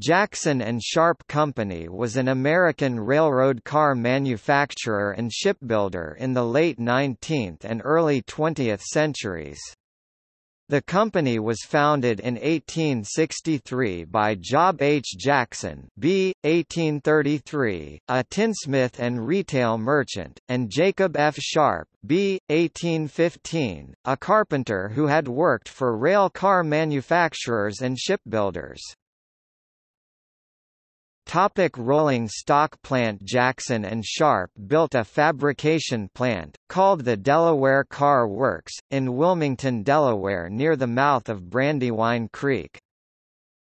Jackson and Sharp Company was an American railroad car manufacturer and shipbuilder in the late 19th and early 20th centuries. The company was founded in 1863 by Job H. Jackson b. 1833, a tinsmith and retail merchant, and Jacob F. Sharp b. 1815, a carpenter who had worked for rail car manufacturers and shipbuilders. Rolling stock plant. Jackson and Sharp built a fabrication plant, called the Delaware Car Works, in Wilmington, Delaware, near the mouth of Brandywine Creek.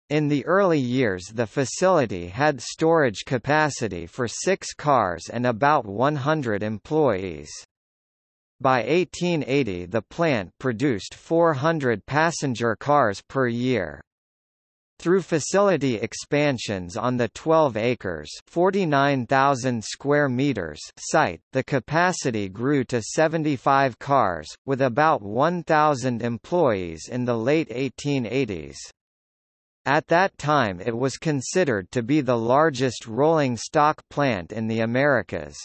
In the early years the facility had storage capacity for 6 cars and about 100 employees. By 1880 the plant produced 400 passenger cars per year. Through facility expansions on the 12 acres (49,000 square meters) site, the capacity grew to 75 cars, with about 1,000 employees in the late 1880s. At that time it was considered to be the largest rolling stock plant in the Americas.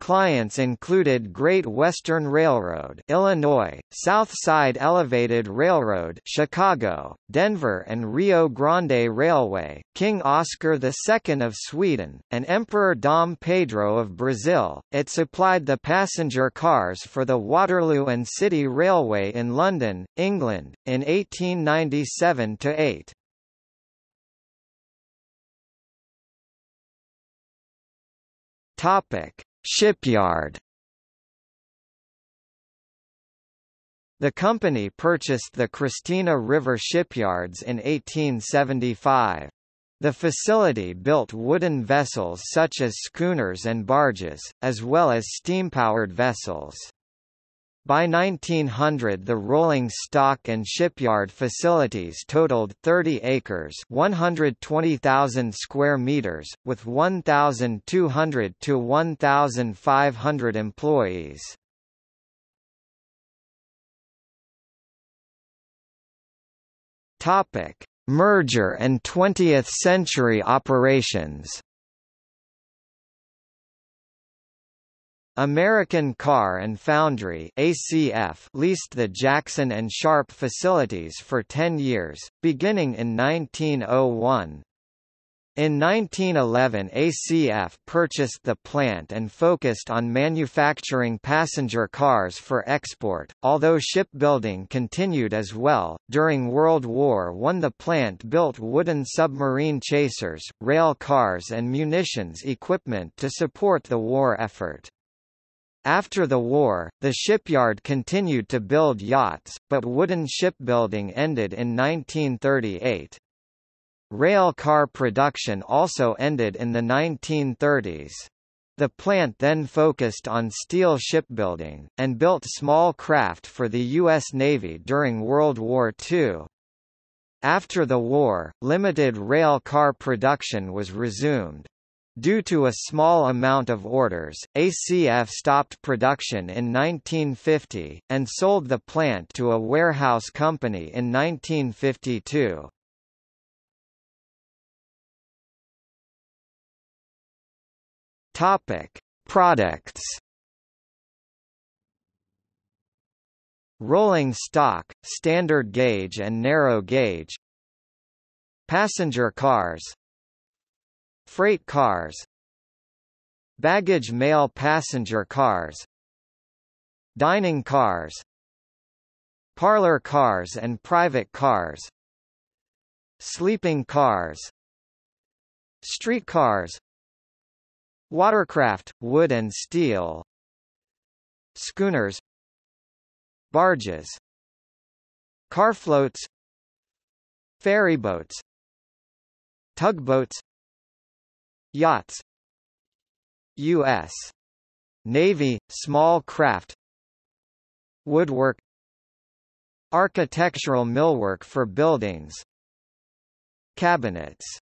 Clients included Great Western Railroad, Illinois; South Side Elevated Railroad, Chicago; Denver and Rio Grande Railway; King Oscar II of Sweden, and Emperor Dom Pedro of Brazil. It supplied the passenger cars for the Waterloo and City Railway in London, England, in 1897–8. Topic: Shipyard. The company purchased the Christina River Shipyards in 1875. The facility built wooden vessels such as schooners and barges, as well as steam-powered vessels. By 1900 the rolling stock and shipyard facilities totaled 30 acres (120,000 square meters), with 1,200 to 1,500 employees. Merger and 20th century operations. American Car and Foundry (ACF) leased the Jackson and Sharp facilities for 10 years, beginning in 1901. In 1911 ACF purchased the plant and focused on manufacturing passenger cars for export, although shipbuilding continued as well. During World War I the plant built wooden submarine chasers, rail cars and munitions equipment to support the war effort. After the war, the shipyard continued to build yachts, but wooden shipbuilding ended in 1938. Rail car production also ended in the 1930s. The plant then focused on steel shipbuilding, and built small craft for the U.S. Navy during World War II. After the war, limited rail car production was resumed. Due to a small amount of orders, ACF stopped production in 1950, and sold the plant to a warehouse company in 1952. Topic: Products. Rolling stock, standard gauge and narrow gauge. Passenger cars. Freight cars. Baggage mail passenger cars. Dining cars. Parlor cars and private cars. Sleeping cars. Street cars. Watercraft, wood and steel. Schooners. Barges. Carfloats. Ferryboats. Tugboats. Yachts. U.S. Navy, small craft. Woodwork. Architectural millwork for buildings. Cabinets.